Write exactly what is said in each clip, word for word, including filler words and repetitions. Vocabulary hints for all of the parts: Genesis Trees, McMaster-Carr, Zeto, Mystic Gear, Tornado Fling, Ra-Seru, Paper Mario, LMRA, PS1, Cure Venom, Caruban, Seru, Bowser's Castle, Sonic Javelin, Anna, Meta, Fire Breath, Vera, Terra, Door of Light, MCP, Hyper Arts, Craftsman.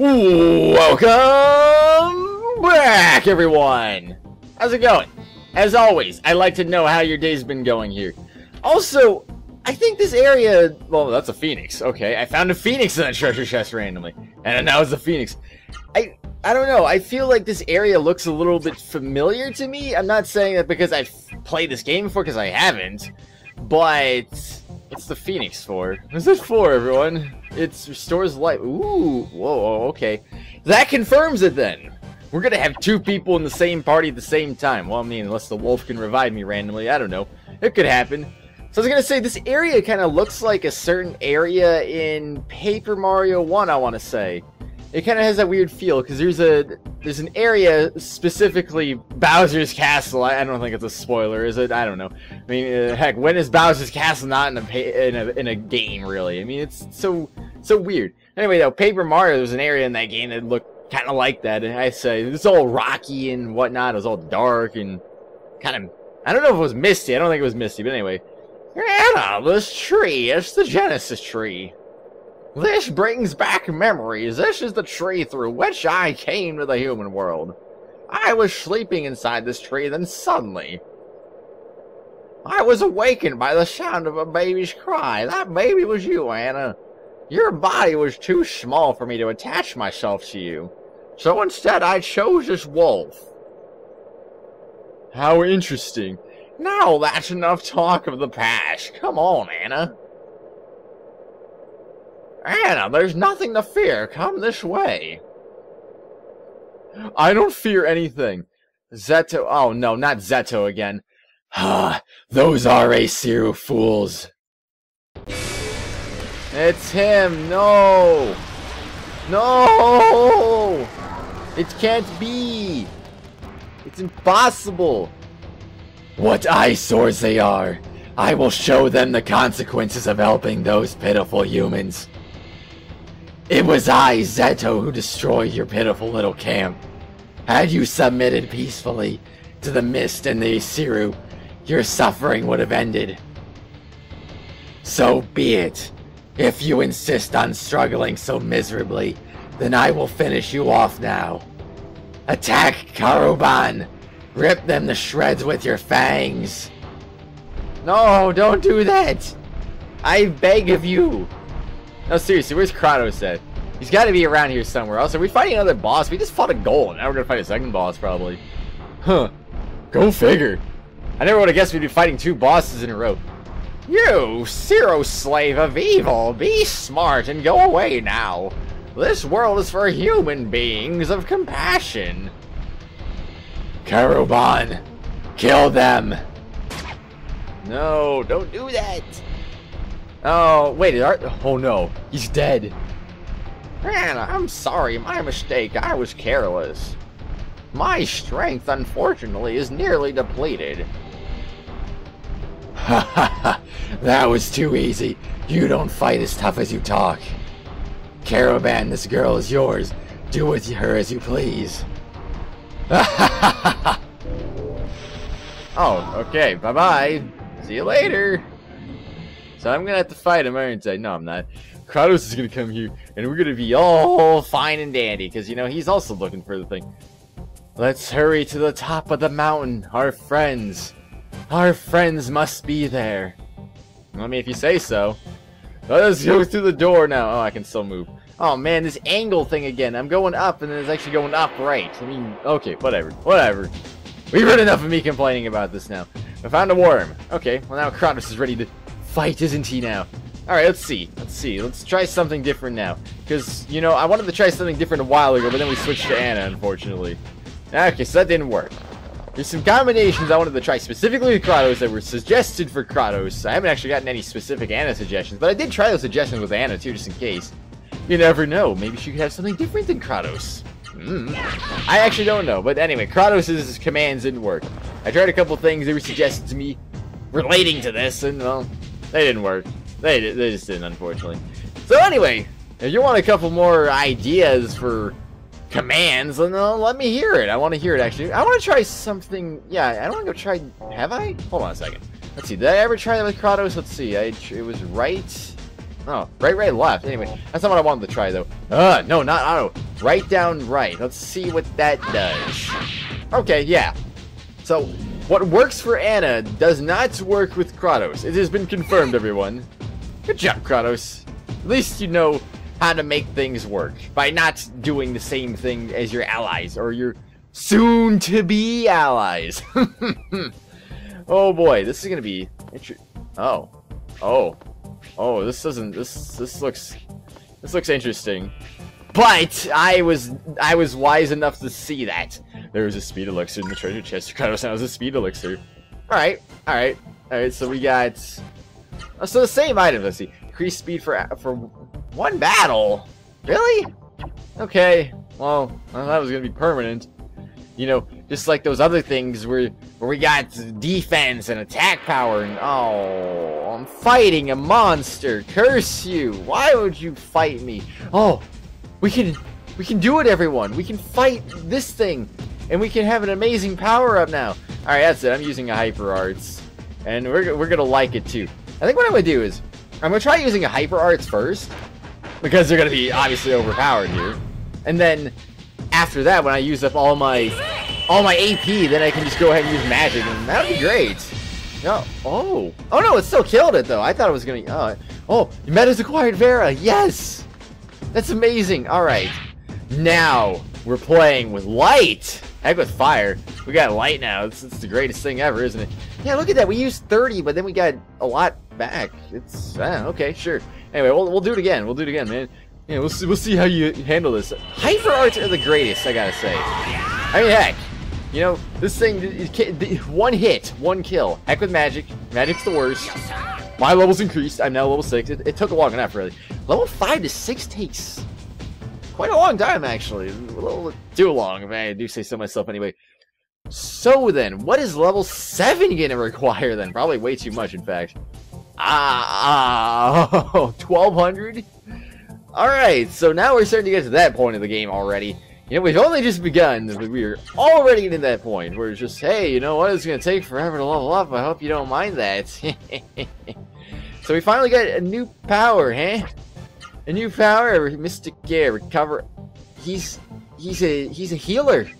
Welcome back, everyone! How's it going? As always, I'd like to know how your day's been going here. Also, I think this area... Well, that's a phoenix. Okay, I found a phoenix in that treasure chest randomly. And now it's a phoenix. I, I don't know. I feel like this area looks a little bit familiar to me. I'm not saying that because I've played this game before, because I haven't. But... What's the phoenix for? What's it for, everyone? It restores life. Ooh, whoa, okay. That confirms it, then. We're gonna have two people in the same party at the same time. Well, I mean, unless the wolf can revive me randomly. I don't know. It could happen. So I was gonna say, this area kind of looks like a certain area in Paper Mario one, I want to say. It kind of has that weird feel, because there's a there's an area, specifically Bowser's Castle. I, I don't think it's a spoiler, is it? I don't know. I mean, uh, heck, when is Bowser's Castle not in a, in a in a game, really? I mean, it's so so weird. Anyway, though, Paper Mario, there's an area in that game that looked kind of like that. And I say it's all rocky and whatnot. It was all dark and kind of, I don't know if it was misty. I don't think it was misty, but anyway. Anna, this tree, it's the Genesis Tree. This brings back memories. This is the tree through which I came to the human world. I was sleeping inside this tree, then suddenly... I was awakened by the sound of a baby's cry. That baby was you, Anna. Your body was too small for me to attach myself to you. So instead, I chose this wolf. How interesting. Now that's enough talk of the past. Come on, Anna. Anna, there's nothing to fear. Come this way. I don't fear anything. Zeto. Oh, no, not Zeto again. Ah, those R A Seru fools. It's him. No. No. It can't be. It's impossible. What eyesores they are. I will show them the consequences of helping those pitiful humans. It was I, Zeto, who destroyed your pitiful little camp. Had you submitted peacefully to the mist and the Seru, your suffering would have ended. So be it. If you insist on struggling so miserably, then I will finish you off now. Attack Caruban! Rip them to shreds with your fangs! No, don't do that! I beg of you! No, seriously, where's Kratos at? He's gotta be around here somewhere else. Are we fighting another boss? We just fought a goal, and now we're gonna fight a second boss, probably. Huh. Go figure. I never would've guessed we'd be fighting two bosses in a row. You, Seru slave of evil, be smart and go away now. This world is for human beings of compassion. Caruban, kill them. No, don't do that. Oh, wait, are, oh no, he's dead. Anna, I'm sorry, my mistake, I was careless. My strength, unfortunately, is nearly depleted. Ha ha ha, that was too easy. You don't fight as tough as you talk. Caruban, this girl is yours. Do with her as you please. Ha ha ha ha. Oh, okay, bye-bye. See you later. So I'm gonna have to fight him, aren't I? No, I'm not. Kratos is gonna come here, and we're gonna be all fine and dandy, because, you know, he's also looking for the thing. Let's hurry to the top of the mountain. Our friends. Our friends must be there. I mean, if you say so. Let's go through the door now. Oh, I can still move. Oh, man, this angle thing again. I'm going up, and then it's actually going up right. I mean, okay, whatever. Whatever. We've heard enough of me complaining about this now. I found a worm. Okay, well, now Kratos is ready to... fight, isn't he now? Alright, let's see. Let's see. Let's try something different now. Because, you know, I wanted to try something different a while ago, but then we switched to Anna, unfortunately. Okay, so that didn't work. There's some combinations I wanted to try specifically with Kratos that were suggested for Kratos. I haven't actually gotten any specific Anna suggestions, but I did try those suggestions with Anna, too, just in case. You never know. Maybe she could have something different than Kratos. Mm. I actually don't know, but anyway, Kratos' commands didn't work. I tried a couple things that were suggested to me relating to this, and, well... They didn't work. They did, they just didn't, unfortunately. So anyway, if you want a couple more ideas for commands, then uh, let me hear it. I want to hear it, actually. I want to try something... Yeah, I want to go try... Have I? Hold on a second. Let's see. Did I ever try that with Kratos? Let's see. I, it was right... Oh, right, right, left. Anyway, that's not what I wanted to try, though. Uh, no, not auto. Right down right. Let's see what that does. Okay, yeah. So, what works for Anna does not work with Kratos. It has been confirmed, everyone. Good job, Kratos. At least you know how to make things work by not doing the same thing as your allies or your soon-to-be allies. Oh boy, this is gonna be. Oh, oh, oh! This doesn't. This this looks. This looks interesting. But I was I was wise enough to see that there was a speed elixir in the treasure chest. Kratos, that was a speed elixir. All right, all right, all right. So we got. Oh, so the same item. Let's see. Increased speed for for one battle. Really? Okay. Well, I thought it was gonna be permanent. You know, just like those other things where where we got defense and attack power. And oh, I'm fighting a monster. Curse you! Why would you fight me? Oh. We can, we can do it, everyone. We can fight this thing, and we can have an amazing power up now. All right, that's it. I'm using a Hyper Arts, and we're we're gonna like it too. I think what I'm gonna do is I'm gonna try using a Hyper Arts first because they're gonna be obviously overpowered here, and then after that, when I use up all my all my A P, then I can just go ahead and use magic, and that'll be great. No, oh, oh no, it still killed it though. I thought it was gonna. Uh, oh, Meta's acquired Vera. Yes. That's amazing. Alright. Now, we're playing with light. Heck with fire. We got light now. It's, it's the greatest thing ever, isn't it? Yeah, look at that. We used thirty, but then we got a lot back. It's, ah, okay, sure. Anyway, we'll, we'll do it again. We'll do it again, man. Yeah, we'll see, we'll see how you handle this. Hyper Arts are the greatest, I gotta say. I mean, heck. You know, this thing, one hit, one kill. Heck with magic. Magic's the worst. My level's increased. I'm now level six. It, it took a long enough, really. Level five to six takes quite a long time, actually. A little too long, if I do say so myself anyway. So then, what is level seven going to require then? Probably way too much, in fact. Ah, ah oh, twelve hundred? Alright, so now we're starting to get to that point of the game already. You know, we've only just begun, but we're already getting to that point where it's just, hey, you know what, it's going to take forever to level up. I hope you don't mind that. So we finally got a new power, huh? A new power, Mystic Gear, recover. He's he's a he's a healer.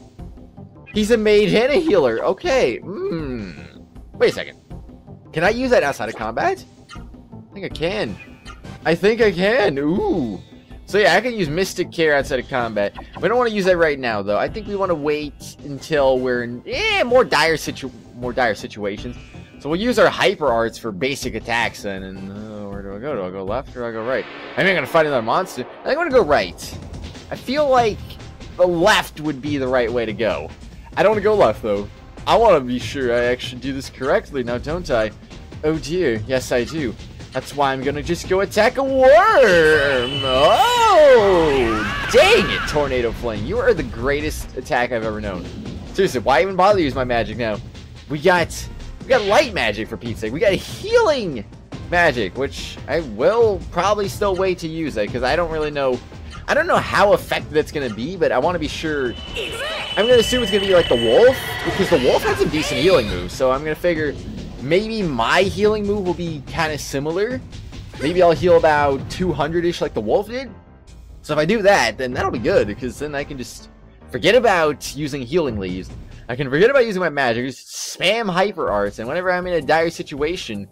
He's a mage and a healer. Okay. Mm. Wait a second. Can I use that outside of combat? I think I can. I think I can. Ooh. So yeah, I can use Mystic Gear outside of combat. We don't want to use that right now, though. I think we want to wait until we're in eh, more dire situ more dire situations. So we'll use our Hyper Arts for basic attacks then, and uh, where do I go? Do I go left or do I go right? I mean, I'm gonna fight another monster. I think I'm gonna go right. I feel like the left would be the right way to go. I don't wanna go left though. I wanna be sure I actually do this correctly now, don't I? Oh dear, yes I do. That's why I'm gonna just go attack a worm! Oh! Dang it, Tornado Fling. You are the greatest attack I've ever known. Seriously, why even bother to use my magic now? We got... We got light magic for Pete's sake. We got healing magic, which I will probably still wait to use it because I don't really know. I don't know how effective it's going to be, but I want to be sure. I'm going to assume it's going to be like the wolf because the wolf has some decent healing moves. So I'm going to figure maybe my healing move will be kind of similar. Maybe I'll heal about two hundred-ish like the wolf did. So if I do that, then that'll be good because then I can just forget about using healing leaves. I can forget about using my magic, just spam Hyper Arts, and whenever I'm in a dire situation,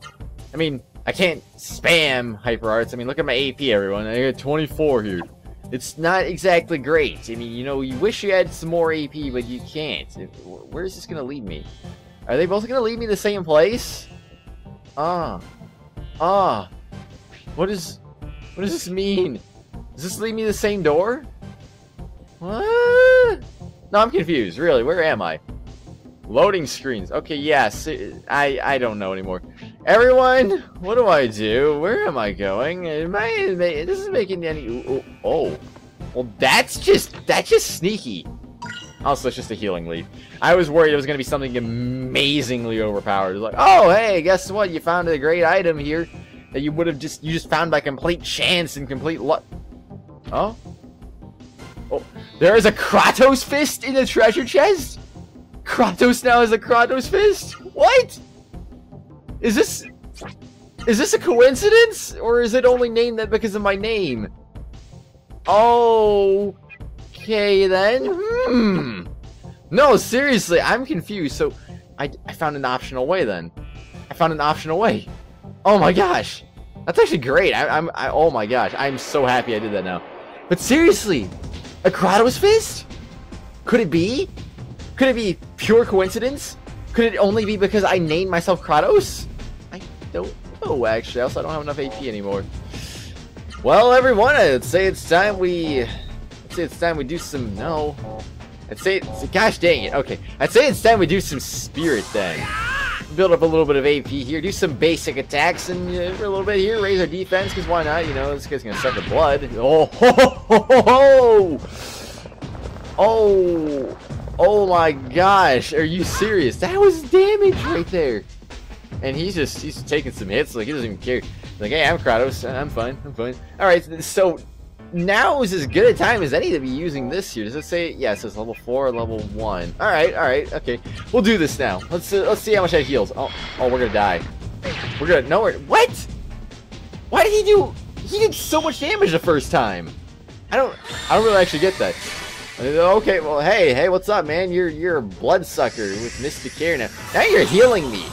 I mean, I can't spam Hyper Arts. I mean, look at my A P, everyone. I got twenty-four here. It's not exactly great. I mean, you know, you wish you had some more A P, but you can't. Where is this going to lead me? Are they both going to lead me to the same place? Ah. Ah. What is... What does this mean? Does this lead me to the same door? What? No, I'm confused, really. Where am I? Loading screens. Okay, yes. I, I don't know anymore. Everyone, what do I do? Where am I going? Am I, this is making any... Oh. Well, that's just... That's just sneaky. Also, it's just a healing leaf. I was worried it was going to be something amazingly overpowered. It was like, oh, hey, guess what? You found a great item here that you would have just... You just found by complete chance and complete luck. Oh? Oh, there is a Kratos fist in the treasure chest? Kratos now is a Kratos fist? What? Is this... Is this a coincidence? Or is it only named that because of my name? Oh... Okay then. Hmm. No, seriously, I'm confused. So, I, I found an optional way then. I found an optional way. Oh my gosh, that's actually great. I, I'm. I, oh my gosh, I'm so happy I did that now. But seriously, a Grotto's Fist? Could it be? Could it be pure coincidence? Could it only be because I named myself Kratos? I don't know, actually. Also, I don't have enough A P anymore. Well, everyone, I'd say it's time we... I'd say it's time we do some... No. I'd say... It's, gosh dang it. Okay. I'd say it's time we do some Spirit, then. Build up a little bit of A P here. Do some basic attacks and uh, for a little bit here. Raise our defense, because why not? You know, this guy's going to suck the blood. Oh, ho, ho, ho, ho! Oh... Oh my gosh, are you serious? That was damage right there. And he's just, he's taking some hits, like he doesn't even care. Like, hey, I'm Kratos, I'm fine, I'm fine. Alright, so now is as good a time as any to be using this here. Does it say, yes, yeah, so it's level four or level one. Alright, alright, okay. We'll do this now. Let's uh, let's see how much that heals. Oh, oh, we're gonna die. We're gonna, no, we're, what? Why did he do, he did so much damage the first time. I don't, I don't really actually get that. Okay, well, hey, hey, what's up, man? You're you're a bloodsucker with Mystic Gear now. Now you're healing me.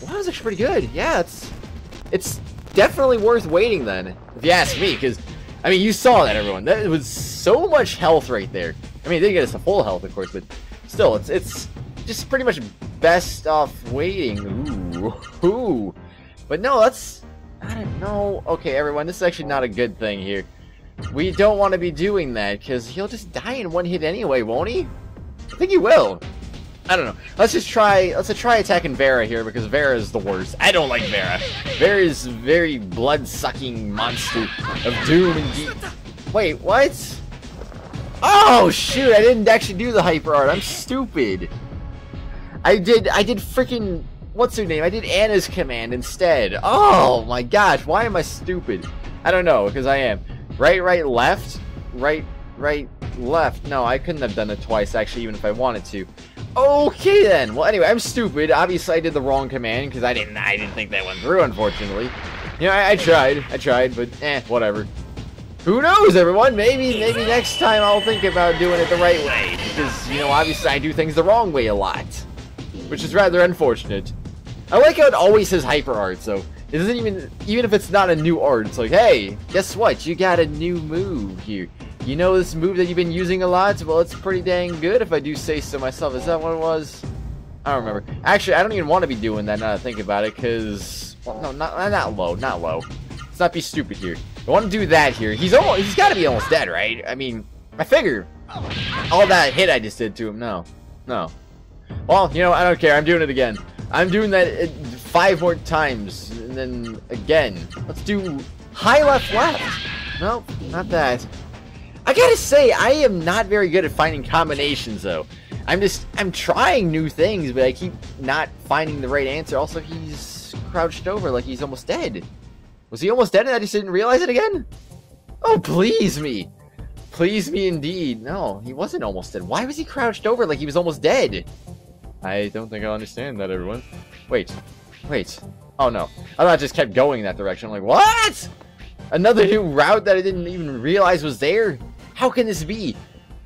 Well, that was actually pretty good. Yeah, it's it's definitely worth waiting then, if you ask me. Because I mean, you saw that, everyone. That was so much health right there. I mean, it didn't get us to full health, of course, but still, it's it's just pretty much best off waiting. Ooh, ooh. But no, that's I don't know. Okay, everyone, this is actually not a good thing here. We don't want to be doing that, because he'll just die in one hit anyway, won't he? I think he will. I don't know. Let's just try, let's just try attacking Vera here, because Vera is the worst. I don't like Vera. Vera is very blood-sucking monster of doom and deep. Wait, what? Oh, shoot, I didn't actually do the Hyper Art. I'm stupid. I did, I did freaking, what's her name? I did Anna's command instead. Oh, my gosh, why am I stupid? I don't know, because I am. Right, right, left, right, right, left. No, I couldn't have done it twice, actually, even if I wanted to. Okay, then. Well, anyway, I'm stupid. Obviously, I did the wrong command, because I didn't I didn't think that went through, unfortunately. You know, I, I tried. I tried, but eh, whatever. Who knows, everyone? Maybe, maybe next time I'll think about doing it the right way. Because, you know, obviously, I do things the wrong way a lot. Which is rather unfortunate. I like how it always says Hyper Arts, though. It doesn't even, even if it's not a new art, it's like, hey, guess what? You got a new move here. You know this move that you've been using a lot? Well, it's pretty dang good if I do say so myself. Is that what it was? I don't remember. Actually, I don't even want to be doing that now that I think about it, because... Well, no, not, not low, not low. Let's not be stupid here. I want to do that here. He's almost, he's got to be almost dead, right? I mean, I figure all that hit I just did to him. No, no. Well, you know, I don't care. I'm doing it again. I'm doing that five more times, and then again. Let's do high left left. Nope, not that. I gotta say, I am not very good at finding combinations, though. I'm just, I'm trying new things, but I keep not finding the right answer. Also, he's crouched over like he's almost dead. Was he almost dead and I just didn't realize it again? Oh, please me. Please me indeed. No, he wasn't almost dead. Why was he crouched over like he was almost dead? I don't think I understand that, everyone. Wait, wait. Oh no. I thought I just kept going that direction. I'm like, what? Another new route that I didn't even realize was there? How can this be?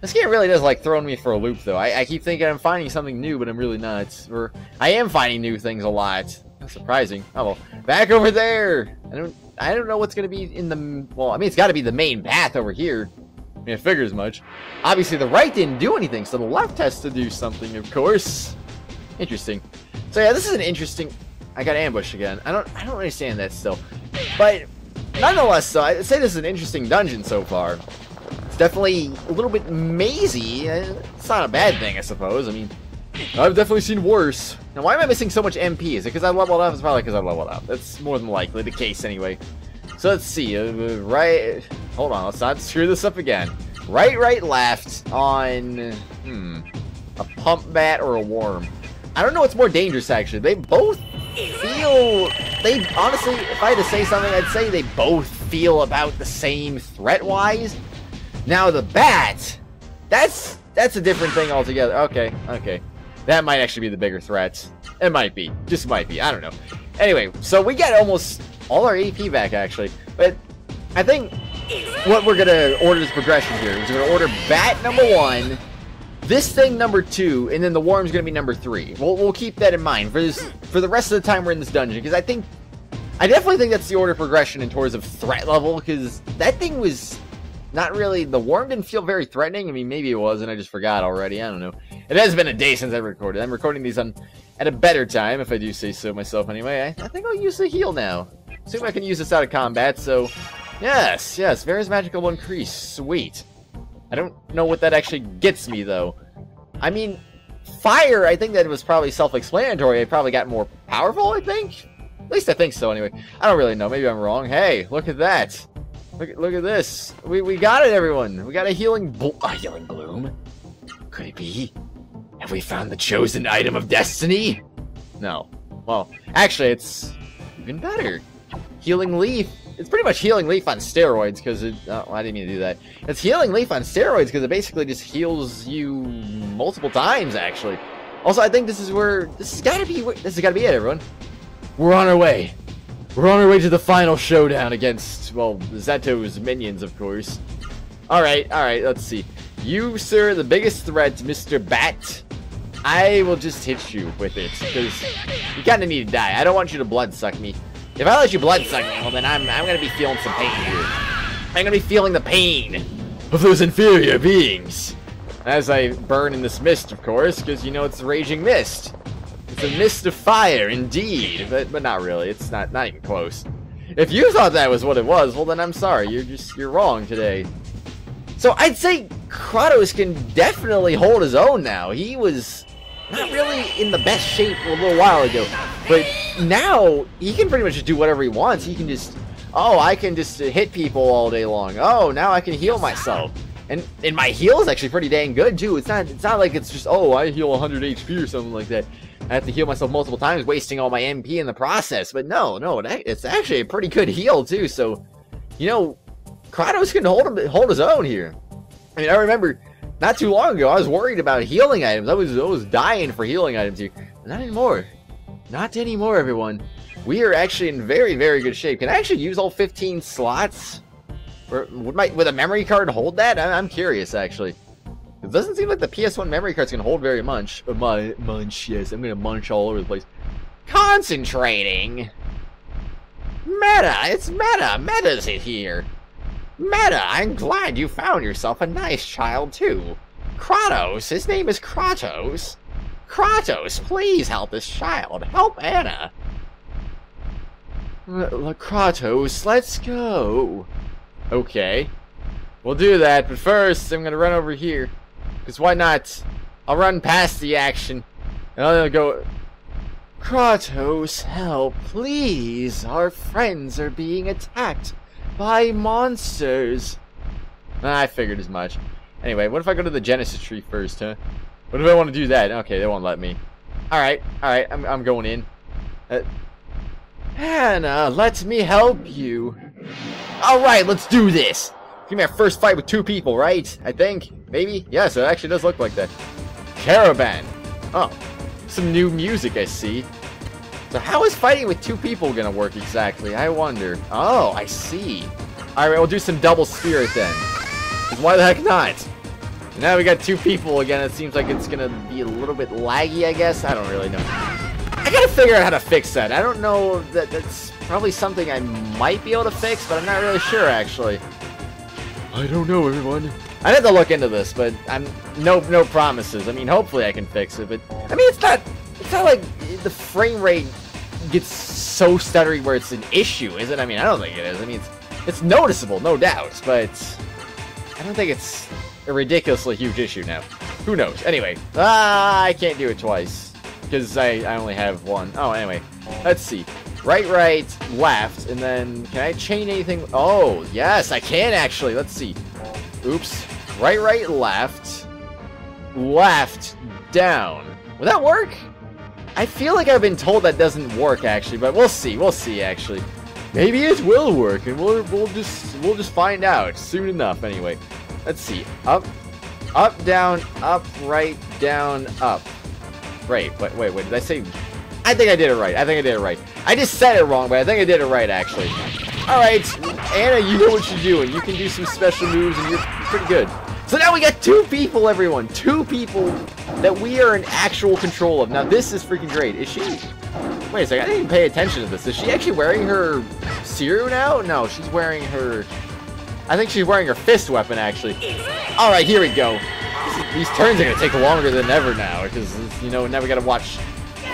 This game really does like throwing me for a loop, though. I, I keep thinking I'm finding something new, but I'm really not. Or I am finding new things a lot. That's surprising. Oh well. Back over there. I don't. I don't know what's gonna be in the. Well, I mean, it's got to be the main path over here. I mean, it figures much. Obviously, the right didn't do anything, so the left has to do something, of course. Interesting. So yeah, this is an interesting. I got ambushed again. I don't. I don't understand that still. But nonetheless, though, I'd say this is an interesting dungeon so far. It's definitely a little bit mazy. It's not a bad thing, I suppose. I mean, I've definitely seen worse. Now, why am I missing so much M P? Is it because I leveled up? It's probably because I leveled up. That's more than likely the case, anyway. So let's see. Uh, right. Hold on. Let's not screw this up again. Right, right, left on. Hmm. A pump bat or a worm. I don't know what's more dangerous, actually. They both feel... They, honestly, if I had to say something, I'd say they both feel about the same threat-wise. Now, the bat, that's that's a different thing altogether. Okay, okay. That might actually be the bigger threat. It might be. Just might be. I don't know. Anyway, so we got almost all our A P back, actually. But I think what we're going to order this progression here is we're going to order bat number one, this thing number two, and then the worm's going to be number three. We'll, we'll keep that in mind for this for the rest of the time we're in this dungeon, because I think, I definitely think that's the order of progression in terms of threat level, because that thing was not really, the worm didn't feel very threatening. I mean, maybe it was, and I just forgot already. I don't know. It has been a day since I recorded. I'm recording these on at a better time, if I do say so myself anyway. I, I think I'll use the heal now. See if I can use this out of combat, so... Yes, yes, Vera's magical will increase. Sweet. I don't know what that actually gets me, though. I mean, fire, I think that was probably self-explanatory. I probably got more powerful, I think? At least I think so, anyway. I don't really know. Maybe I'm wrong. Hey, look at that. Look, look at this. We, we got it, everyone. We got a healing blo- a healing bloom? Could it be? Have we found the chosen item of destiny? No. Well, actually, it's even better. Healing leaf. It's pretty much healing leaf on steroids, because it... Oh, I didn't mean to do that. It's healing leaf on steroids, because it basically just heals you multiple times, actually. Also, I think this is where... This has got to be... This has got to be it, everyone. We're on our way. We're on our way to the final showdown against, well, Zeto's minions, of course. Alright, alright, let's see. You, sir, the biggest threat, Mister Bat... I will just hit you with it, because you kind of need to die. I don't want you to bloodsuck me. If I let you bloodsuck me, well then I'm, I'm going to be feeling some pain here. I'm going to be feeling the pain of those inferior beings. As I burn in this mist, of course, because you know it's a raging mist. It's a mist of fire, indeed, but, but not really. It's not, not even close. If you thought that was what it was, well then I'm sorry. You're just, you're wrong today. So I'd say Kratos can definitely hold his own now. He was... not really in the best shape a little while ago, but now he can pretty much just do whatever he wants. He can just, oh, I can just hit people all day long. Oh, now I can heal myself, and and my heal is actually pretty dang good too. It's not, it's not like it's just, oh, I heal one hundred H P or something like that. I have to heal myself multiple times, wasting all my M P in the process. But no, no, it's actually a pretty good heal too. So, you know, Kratos can hold him, hold his own here. I mean, I remember. Not too long ago, I was worried about healing items. I was, I was dying for healing items here. Not anymore. Not anymore, everyone. We are actually in very, very good shape. Can I actually use all fifteen slots? Or would, my, would a memory card hold that? I, I'm curious, actually. It doesn't seem like the P S one memory cards can hold very much. But my munch, yes. I'm going to munch all over the place. Concentrating. Meta. It's Meta. Meta's it here. Meta, I'm glad you found yourself a nice child, too. Kratos, his name is Kratos. Kratos, please help this child. Help Anna. L Kratos, let's go. Okay. We'll do that, but first, I'm going to run over here. Because why not? I'll run past the action. And I'll go... Kratos, help, please. Our friends are being attacked. By monsters. I figured as much. Anyway, what if I go to the Genesis tree first, huh? What if I want to do that? Okay, they won't let me. Alright, alright, I'm, I'm going in. Uh, Anna, let me help you. Alright, let's do this. Give me our first fight with two people, right? I think, maybe? Yeah, so it actually does look like that. Caruban. Oh, some new music I see. So how is fighting with two people gonna work exactly? I wonder. Oh, I see. Alright, we'll do some double spirit then. Why the heck not? Now we got two people again. It seems like it's gonna be a little bit laggy, I guess. I don't really know. I gotta figure out how to fix that. I don't know. That that's probably something I might be able to fix, but I'm not really sure, actually. I don't know, everyone. I have to look into this, but I'm no no promises. I mean, hopefully I can fix it, but I mean, it's not it's not like the frame rate gets so stuttery where it's an issue, is it? I mean, I don't think it is. I mean, it's, it's noticeable, no doubt, but I don't think it's a ridiculously huge issue now. Who knows? Anyway, ah, I can't do it twice because I, I only have one. Oh, anyway, let's see. Right, right, left, and then can I chain anything? Oh, yes, I can actually. Let's see. Oops. Right, right, left, left, down. Would that work? I feel like I've been told that doesn't work actually, but we'll see. We'll see actually. Maybe it will work, and we'll we'll just we'll just find out soon enough. Anyway, let's see. Up, up, down, up, right, down, up. Right. Wait, wait, wait. Did I say? I think I did it right. I think I did it right. I just said it wrong, but I think I did it right actually. All right. Anna, you know what you're doing. You can do some special moves, and you're pretty good. So now we got two people, everyone. Two people that we are in actual control of. Now, this is freaking great. Is she... Wait a second, I didn't even pay attention to this. Is she actually wearing her Seru now? No, she's wearing her... I think she's wearing her fist weapon, actually. Alright, here we go. These turns are going to take longer than ever now, because, you know, now we got to watch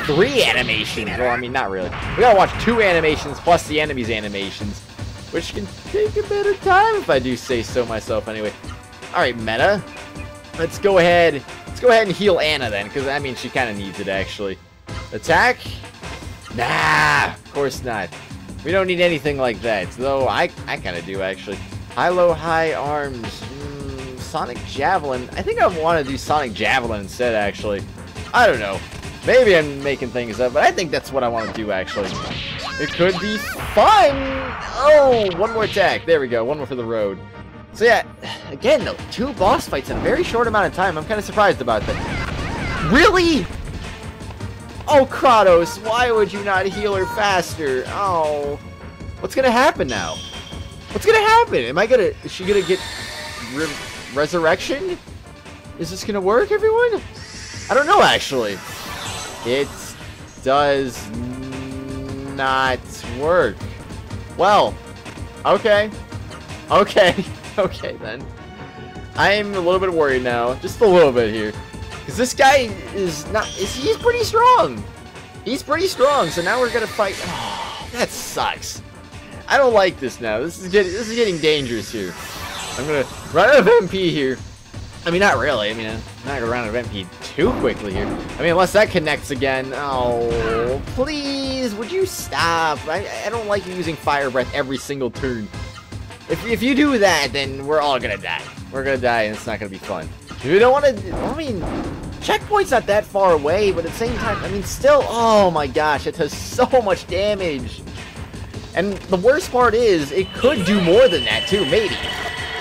three animations. Well, I mean, not really. We got to watch two animations plus the enemy's animations, which can take a bit of time if I do say so myself anyway. Alright, Meta. Let's go ahead. Let's go ahead and heal Anna then, because, I mean, she kind of needs it, actually. Attack? Nah, of course not. We don't need anything like that, though I, I kind of do, actually. High, low, high arms. Mm, Sonic Javelin. I think I want to do Sonic Javelin instead, actually. I don't know. Maybe I'm making things up, but I think that's what I want to do, actually. It could be fun! Oh, one more attack. There we go. One more for the road. So, yeah. Again, though, two boss fights in a very short amount of time. I'm kind of surprised about that. Really? Oh, Kratos, why would you not heal her faster? Oh. What's gonna happen now? What's gonna happen? Am I gonna... Is she gonna get... Re resurrection? Is this gonna work, everyone? I don't know, actually. It does not work. Well. Okay. Okay. Okay, then. I'm a little bit worried now. Just a little bit here. Because this guy is not... Is, he's pretty strong. He's pretty strong. So now we're going to fight... Oh, that sucks. I don't like this now. This is getting, this is getting dangerous here. I'm going to run out of M P here. I mean, not really. I mean, I'm not going to run out of M P too quickly here. I mean, unless that connects again. Oh, please. Would you stop? I, I don't like you using Fire Breath every single turn. If, if you do that, then we're all going to die. We're going to die, and it's not going to be fun. You don't want to... I mean, checkpoint's not that far away, but at the same time, I mean, still... Oh my gosh, it does so much damage. And the worst part is, it could do more than that, too, maybe.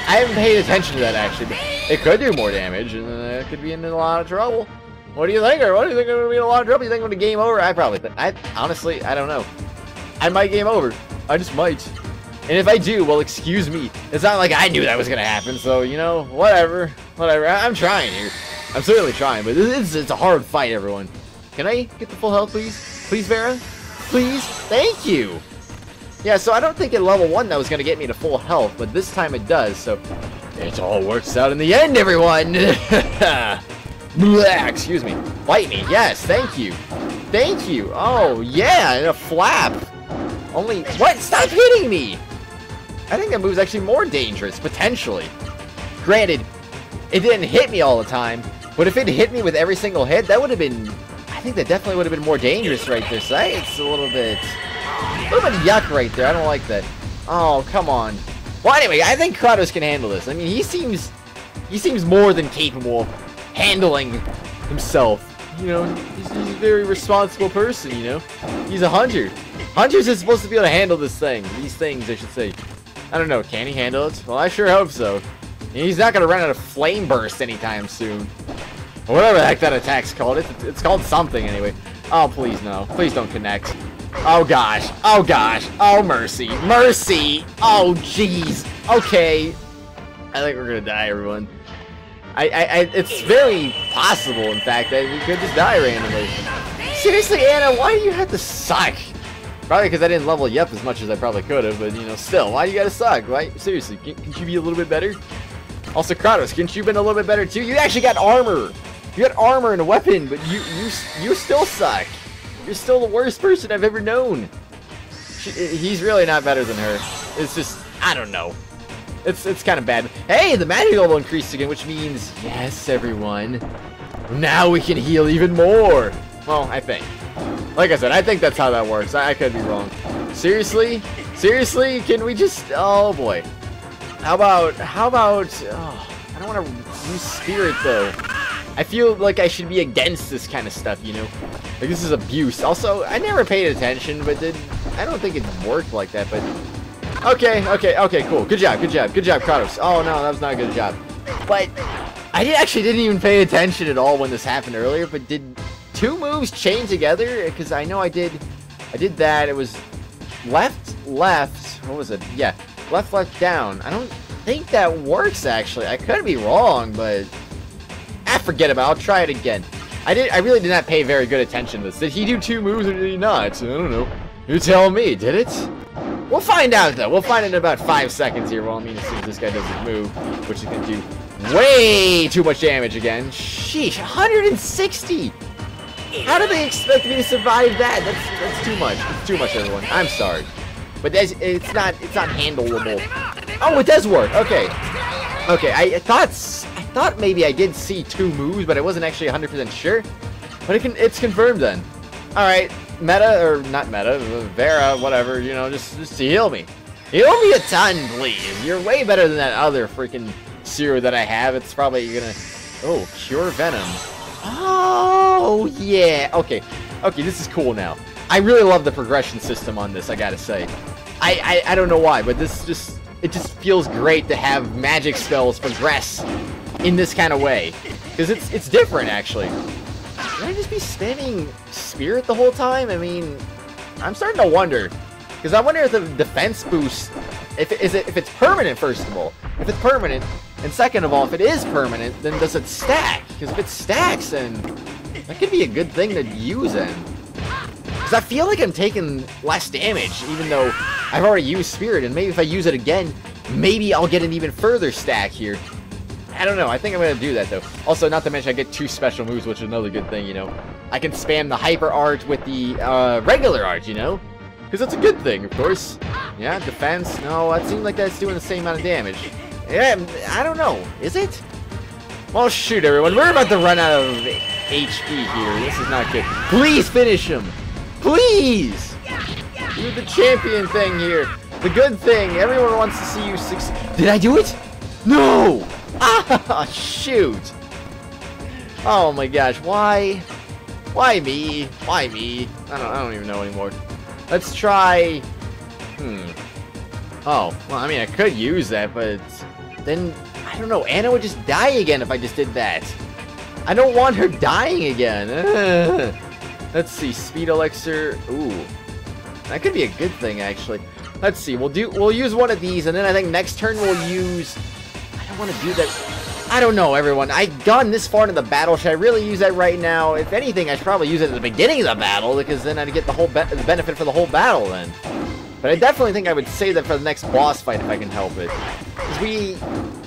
I haven't paid attention to that, actually. But it could do more damage, and uh, it could be in a lot of trouble. What do you think? Or what do you think I'm going to be in a lot of trouble? You think I'm going to game over? I probably... Th I honestly, I don't know. I might game over. I just might. And if I do, well, excuse me. It's not like I knew that was going to happen, so, you know, whatever. Whatever. I I'm trying here. I'm certainly trying, but it's, it's a hard fight, everyone. Can I get the full health, please? Please, Vera? Please? Thank you! Yeah, so I don't think at level one that was going to get me to full health, but this time it does, so... It all works out in the end, everyone! Blah, excuse me. Bite me. Yes, thank you. Thank you. Oh, yeah, and a flap. Only... What? Stop hitting me! I think that move's actually more dangerous, potentially. Granted, it didn't hit me all the time, but if it hit me with every single hit, that would have been... I think that definitely would have been more dangerous right there, so it's a little bit... A little bit yuck right there, I don't like that. Oh, come on. Well, anyway, I think Kratos can handle this. I mean, he seems... He seems more than capable of handling himself. You know, he's, he's a very responsible person, you know? He's a hunter. Hunters are supposed to be able to handle this thing. These things, I should say. I don't know, can he handle it? Well, I sure hope so. He's not gonna run out of flame burst anytime soon. Or whatever the heck that attack's called. It's, it's called something anyway. Oh, please no. Please don't connect. Oh gosh. Oh gosh. Oh mercy. Mercy! Oh jeez. Okay. I think we're gonna die, everyone. I, I, I it's very possible, in fact, that we could just die randomly. Seriously, Anna, why do you have to suck? Probably because I didn't level you up as much as I probably could have, but you know, still, why do you gotta suck, right? Seriously, can, can you be a little bit better? Also, Kratos, couldn't you have been a little bit better too? You actually got armor! You got armor and a weapon, but you you you still suck! You're still the worst person I've ever known! She, he's really not better than her. It's just, I don't know. It's it's kind of bad. Hey, the magic level increased again, which means, yes, everyone, now we can heal even more! Well, I think. Like I said, I think that's how that works. I, I could be wrong. Seriously? Seriously? Can we just... Oh, boy. How about... How about... Oh, I don't want to use spirit, though. I feel like I should be against this kind of stuff, you know? Like, this is abuse. Also, I never paid attention, but it, I don't think it worked like that, but... Okay, okay, okay, cool. Good job, good job, good job, Kratos. Oh, no, that was not a good job. But... I actually didn't even pay attention at all when this happened earlier, but did... Two moves chained together, because I know I did, I did that, it was left, left, what was it, yeah, Left, left, down. I don't think that works, actually. I could be wrong, but... Ah, forget about it. I'll try it again. I did. I really did not pay very good attention to this. Did he do two moves or did he not? I don't know. You're telling me, did it? We'll find out, though. We'll find it in about five seconds here. Well, I mean, as soon as this guy doesn't move, which is going to do way too much damage again. Sheesh, one hundred sixty! How do they expect me to survive that? That's that's too much. It's too much, everyone. I'm sorry. But that's, it's not it's not handleable. Oh, it does work. Okay. Okay, I thought I thought maybe I did see two moves, but I wasn't actually one hundred percent sure. But it can it's confirmed then. All right, Meta or not Meta, Vera, whatever. You know, just just heal me. Heal me a ton, please. You're way better than that other freaking Seru that I have. It's probably gonna oh Cure Venom. Oh, yeah. Okay. Okay, this is cool now. I really love the progression system on this, I gotta say. I, I, I don't know why, but this just... It just feels great to have magic spells progress in this kind of way. Because it's, it's different, actually. Should I just be spamming Spirit the whole time? I mean, I'm starting to wonder. Because I wonder if the defense boost... If, it, is it, if it's permanent, first of all. If it's permanent... And second of all, if it is permanent, then does it stack? Because if it stacks, then that could be a good thing to use in. Because I feel like I'm taking less damage, even though I've already used Spirit, and maybe if I use it again, maybe I'll get an even further stack here. I don't know, I think I'm going to do that, though. Also, not to mention I get two special moves, which is another good thing, you know. I can spam the Hyper Art with the uh, regular art, you know? Because that's a good thing, of course. Yeah, defense, no, that seems like that's doing the same amount of damage. Yeah, I don't know. Is it? Well, shoot, everyone. We're about to run out of H P here. This is not good. Please finish him. Please. Do the champion thing here. The good thing. Everyone wants to see you succeed. Did I do it? No. Ah, shoot. Oh, my gosh. Why? Why me? Why me? I don't, I don't even know anymore. Let's try... Hmm. Oh. Well, I mean, I could use that, but... Then, I don't know, Anna would just die again if I just did that. I don't want her dying again. Let's see, Speed Elixir. Ooh. That could be a good thing, actually. Let's see, we'll do, we'll use one of these, and then I think next turn we'll use... I don't want to do that. I don't know, everyone. I've gotten this far into the battle. Should I really use that right now? If anything, I should probably use it at the beginning of the battle, because then I'd get the whole be the benefit for the whole battle, then. But I definitely think I would save that for the next boss fight if I can help it. Because we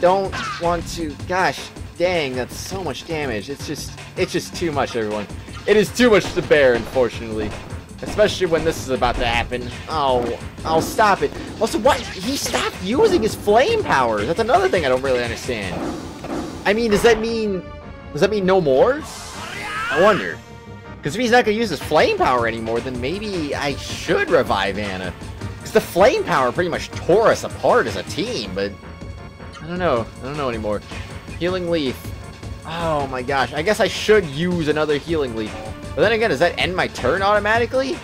don't want to... Gosh, dang, that's so much damage. It's just... It's just too much, everyone. It is too much to bear, unfortunately. Especially when this is about to happen. Oh, I'll stop it. Also, what? He stopped using his flame powers. That's another thing I don't really understand. I mean, does that mean... Does that mean no more? I wonder. Because if he's not going to use his flame power anymore, then maybe I should revive Anna. The flame power pretty much tore us apart as a team, but I don't know. I don't know anymore. Healing Leaf. Oh my gosh. I guess I should use another Healing Leaf. But then again, does that end my turn automatically?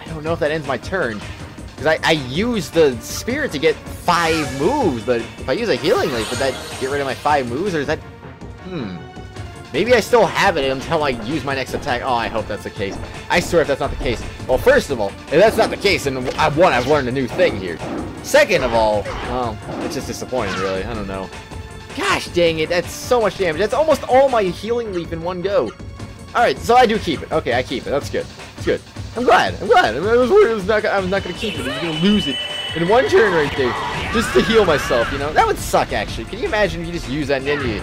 I don't know if that ends my turn. Because I, I used the Spirit to get five moves, but if I use a Healing Leaf, would that get rid of my five moves, or is that... Hmm. Maybe I still have it until I use my next attack. Oh, I hope that's the case. I swear if that's not the case. Well, first of all, if that's not the case, then I've won. I've learned a new thing here. Second of all, well, it's just disappointing, really. I don't know. Gosh dang it, that's so much damage. That's almost all my Healing Leaf in one go. Alright, so I do keep it. Okay, I keep it. That's good. That's good. I'm glad. I'm glad. I mean, I was worried I was not, I was not going to keep it. I was going to lose it in one turn right there just to heal myself, you know? That would suck, actually. Can you imagine if you just use that and then you...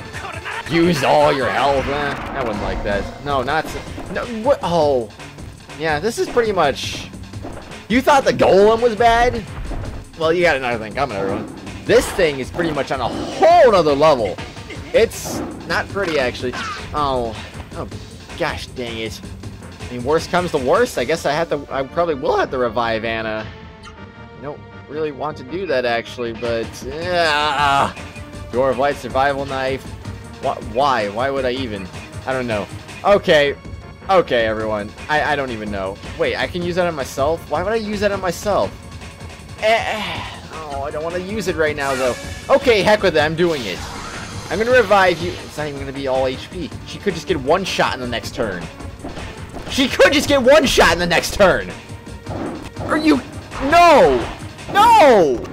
Use all your health. Eh, I wouldn't like that. No, not... So, no, what? Oh. Yeah, this is pretty much... You thought the golem was bad? Well, you got another thing coming, everyone. This thing is pretty much on a whole nother level. It's not pretty, actually. Oh. Oh, gosh dang it. I mean, worst comes to worst. I guess I have to... I probably will have to revive Anna. I don't really want to do that, actually, but... Yeah. Door of Light, Survival Knife... Why? Why would I even? I don't know. Okay. Okay, everyone. I, I don't even know. Wait, I can use that on myself? Why would I use that on myself? Eh, oh, I don't want to use it right now, though. Okay, heck with it. I'm doing it. I'm going to revive you. It's not even going to be all H P. She could just get one shot in the next turn. She could just get one shot in the next turn. Are you... No! No!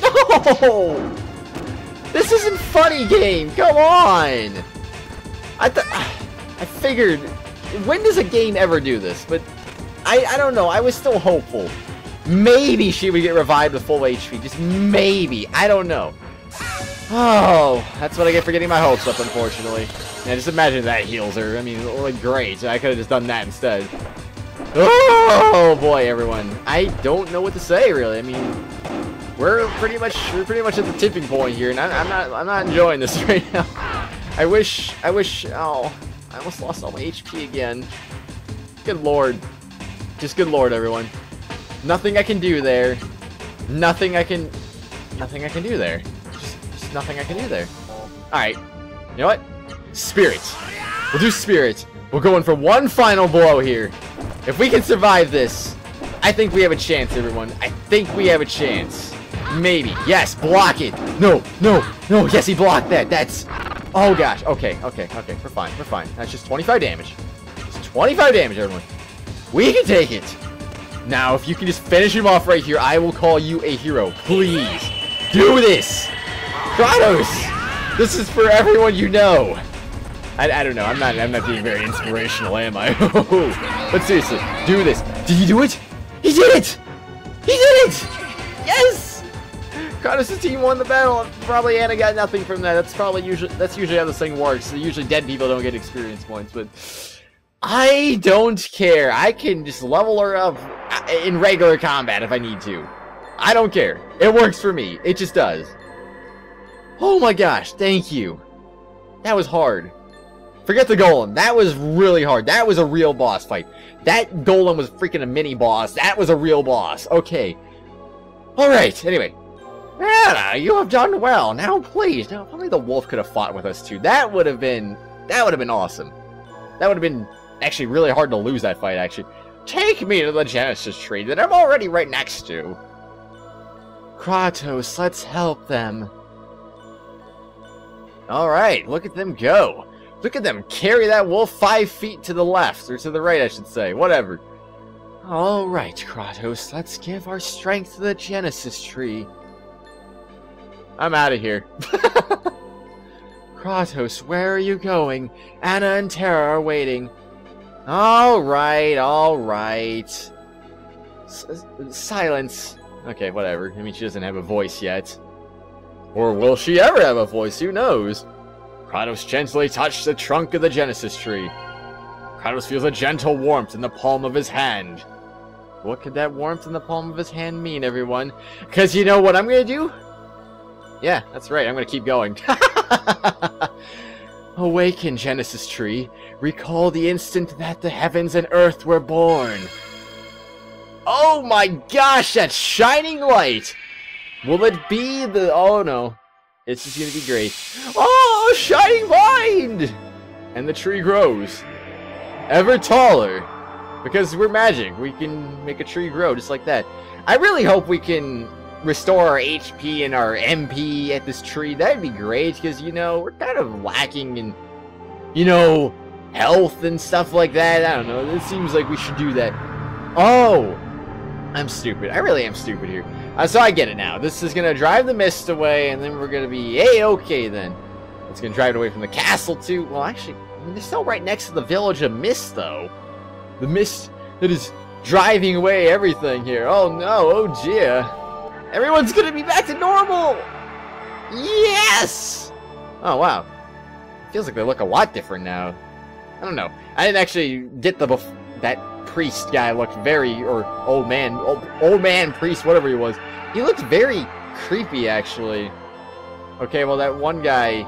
No! This isn't funny, game! Come on! I th I figured... When does a game ever do this? But I, I don't know. I was still hopeful. Maybe she would get revived to full H P. Just maybe. I don't know. Oh, that's what I get for getting my hopes up, unfortunately. Now, just imagine that heals her. I mean, like, great. I could have just done that instead. Oh boy, everyone. I don't know what to say, really. I mean, we're pretty much we're pretty much at the tipping point here, and I, I'm not I'm not enjoying this right now. I wish I wish. Oh, I almost lost all my H P again. Good lord. Just good lord, everyone. Nothing I can do there. Nothing I can... Nothing I can do there. Just, just nothing I can do there. Alright. You know what? Spirit. We'll do Spirit. We're going for one final blow here. If we can survive this, I think we have a chance, everyone. I think we have a chance. Maybe. Yes, block it. No, no, no. Yes, he blocked that. That's... Oh, gosh. Okay, okay, okay. We're fine. We're fine. That's just twenty-five damage. It's twenty-five damage, everyone. We can take it. Now, if you can just finish him off right here, I will call you a hero. Please, do this! Kratos! This is for everyone you know! I, I don't know, I'm not, I'm not being very inspirational, am I? But seriously, do this. Did he do it? He did it! He did it! Yes! Kratos' team won the battle. Probably Anna got nothing from that. That's probably usually, that's usually how this thing works. So usually dead people don't get experience points, but... I don't care. I can just level her up in regular combat if I need to. I don't care. It works for me. It just does. Oh my gosh, thank you. That was hard. Forget the golem. That was really hard. That was a real boss fight. That golem was freaking a mini boss. That was a real boss. Okay. Alright, anyway. Anna, you have done well. Now please. Now probably the wolf could have fought with us too. That would have been that would have been awesome. That would have been actually really hard to lose that fight, actually. Take me to the Genesis Tree that I'm already right next to. Kratos, let's help them. Alright, look at them go. Look at them carry that wolf five feet to the left, or to the right, I should say. Whatever. Alright, Kratos, let's give our strength to the Genesis Tree. I'm out of here. Kratos, where are you going? Anna and Terra are waiting. Alright, alright. Silence. Okay, whatever. I mean, she doesn't have a voice yet. Or will she ever have a voice? Who knows? Kratos gently touched the trunk of the Genesis tree. Kratos feels a gentle warmth in the palm of his hand. What could that warmth in the palm of his hand mean, everyone? Because you know what I'm going to do? Yeah, that's right. I'm going to keep going. Awaken, Genesis Tree. Recall the instant that the heavens and earth were born. Oh my gosh, that shining light! Will it be the... Oh no. It's just going to be great. Oh, shining mind! And the tree grows. Ever taller. Because we're magic. We can make a tree grow just like that. I really hope we can... restore our H P and our M P at this tree. That'd be great, because, you know, we're kind of lacking in, you know, health and stuff like that. I don't know. It seems like we should do that. Oh! I'm stupid. I really am stupid here. Uh, so I get it now. This is going to drive the mist away, and then we're going to be A-okay then. It's going to drive it away from the castle, too. Well, actually, I mean, they're still right next to the village of mist, though. The mist that is driving away everything here. Oh, no. Oh, dear. Everyone's gonna be back to normal! Yes! Oh, wow. Feels like they look a lot different now. I don't know. I didn't actually get the bef- that priest guy looked very, or old man, old, old man priest, whatever he was. He looked very creepy, actually. Okay, well, that one guy...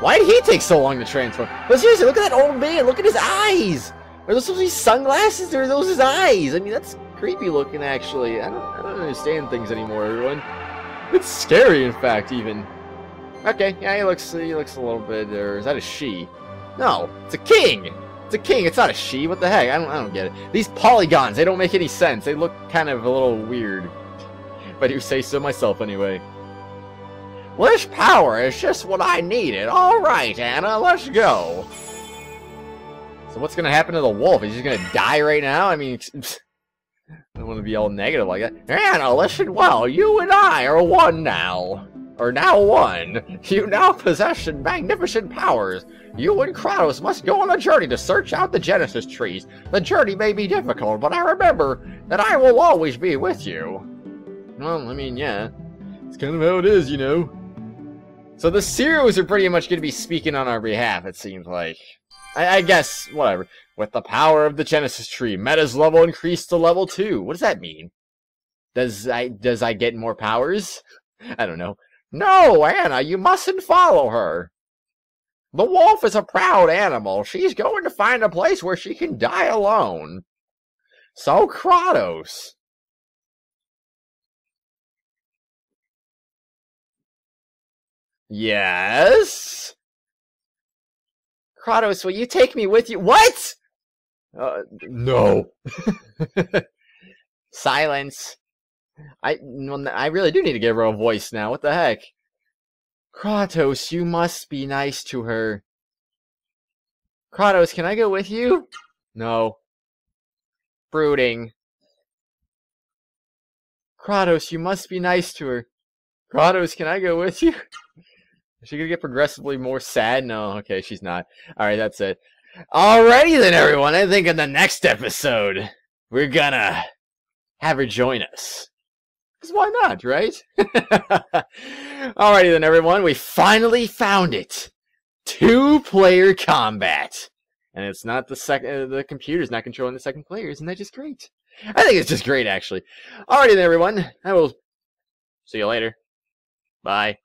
Why did he take so long to transform? But seriously, look at that old man! Look at his eyes! Are those supposed to be sunglasses, or are those his eyes? I mean, that's... creepy looking, actually. I don't, I don't understand things anymore, everyone. It's scary, in fact, even. Okay, yeah, he looks, he looks a little bit... Or is that a she? No, it's a king! It's a king, it's not a she, what the heck? I don't, I don't get it. These polygons, they don't make any sense. They look kind of a little weird. If I do say so myself, anyway. Well, this power is just what I needed. Alright, Anna, let's go. So what's gonna happen to the wolf? Is he just gonna die right now? I mean... I don't want to be all negative like that. Anna, listen well. You and I are one now. Or now one. You now possess magnificent powers. You and Kratos must go on a journey to search out the Genesis trees. The journey may be difficult, but I remember that I will always be with you. Well, I mean, yeah. It's kind of how it is, you know. So the Serus are pretty much going to be speaking on our behalf, it seems like. I, I guess, whatever. With the power of the Genesis tree, Meta's level increased to level two. What does that mean? Does I, does I get more powers? I don't know. No, Anna, you mustn't follow her. The wolf is a proud animal. She's going to find a place where she can die alone. So, Kratos. Yes? Kratos, will you take me with you? What? Uh, no. Silence. I, I really do need to give her a voice now. What the heck? Kratos, you must be nice to her. Kratos, can I go with you? No. Brooding. Kratos, you must be nice to her. Kratos, can I go with you? Is she gonna get progressively more sad? No, okay, she's not. Alright, that's it. Alrighty then, everyone. I think in the next episode, we're gonna have her join us. Because why not, right? Alrighty then, everyone. We finally found it. Two-player combat. And it's not the second... The computer's not controlling the second player. Isn't that just great? I think it's just great, actually. Alrighty then, everyone. I will see you later. Bye.